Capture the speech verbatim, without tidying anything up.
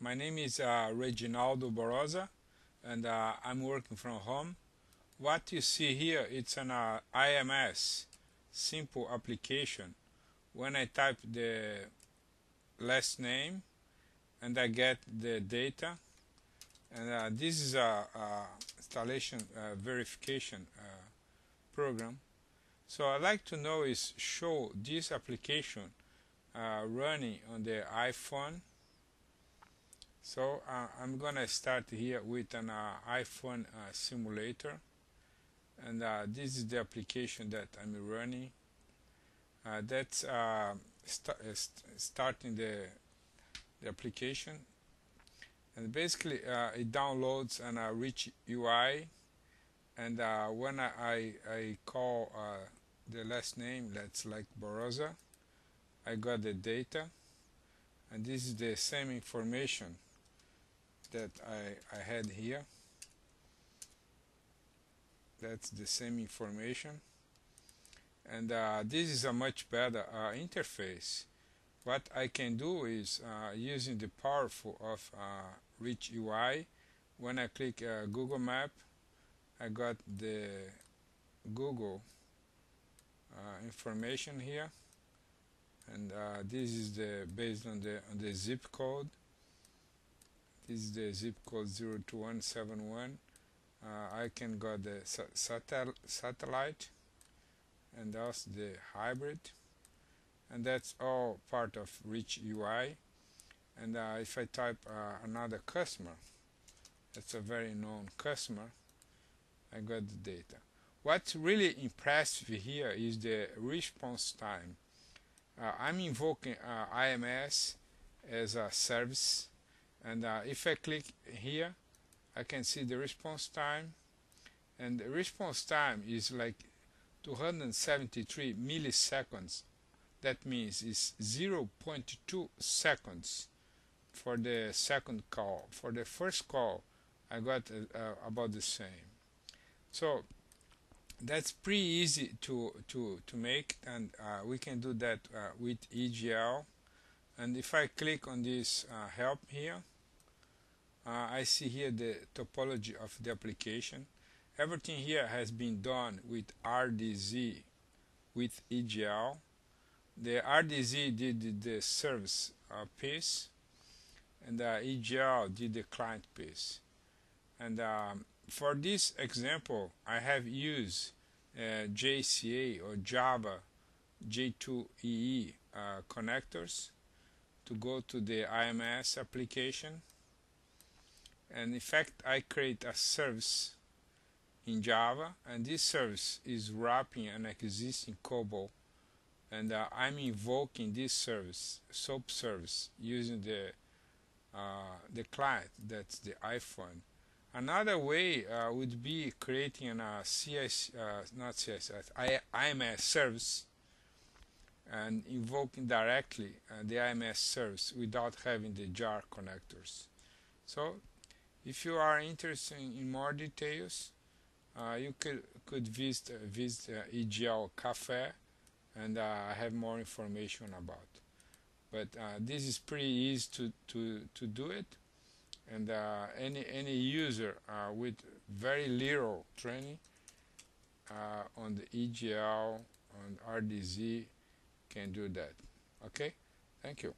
My name is uh, Reginaldo Barosa, and uh, I'm working from home. What you see here, it's an uh, I M S, simple application. When I type the last name, and I get the data, and uh, this is a, a installation uh, verification uh, program. So I'd like to know is show this application uh, running on the iPhone. So uh, I'm gonna start here with an uh, iPhone uh, simulator, and uh, this is the application that I'm running. Uh, that's uh, st st starting the, the application, and basically uh, it downloads an uh, rich U I, and uh, when I, I, I call uh, the last name, that's like Barosa, I got the data, and this is the same information that I, I had here. That's the same information, and uh, this is a much better uh, interface. What I can do is uh, using the powerful of uh, rich U I, when I click uh, Google Map, I got the Google uh, information here, and uh, this is the based on the on the zip code. This is the zip code zero two one seven one. Uh, I can got the satel satellite and also the hybrid, and that's all part of rich U I. And uh, if I type uh, another customer, that's a very known customer, I got the data. What's really impressive here is the response time. Uh, I'm invoking uh, I M S as a service, and uh, if I click here, I can see the response time, and the response time is like two hundred seventy-three milliseconds. That means it's zero point two seconds for the second call. For the first call, I got uh, uh, about the same. So that's pretty easy to to to make, and uh, we can do that uh, with E G L. And if I click on this uh, help here, uh, I see here the topology of the application. Everything here has been done with R D Z, with E G L. The R D Z did the service uh, piece, and the E G L did the client piece. And um, for this example, I have used uh, J C A or Java J two E E uh, connectors to go to the I M S application. And in fact, I create a service in Java, and this service is wrapping an existing COBOL, and uh, I'm invoking this service, SOAP service, using the uh, the client, that's the iPhone. Another way uh, would be creating an uh, C I C, uh, not C I C, I M S service, and invoking directly uh, the I M S service without having the J A R connectors. So, if you are interested in more details, uh, you could could visit uh, visit uh, E G L Cafe, and uh, I have more information about. But uh, this is pretty easy to to to do it. And uh, any any user uh, with very little training uh, on the E G L, on R D Z, can do that. Okay, thank you.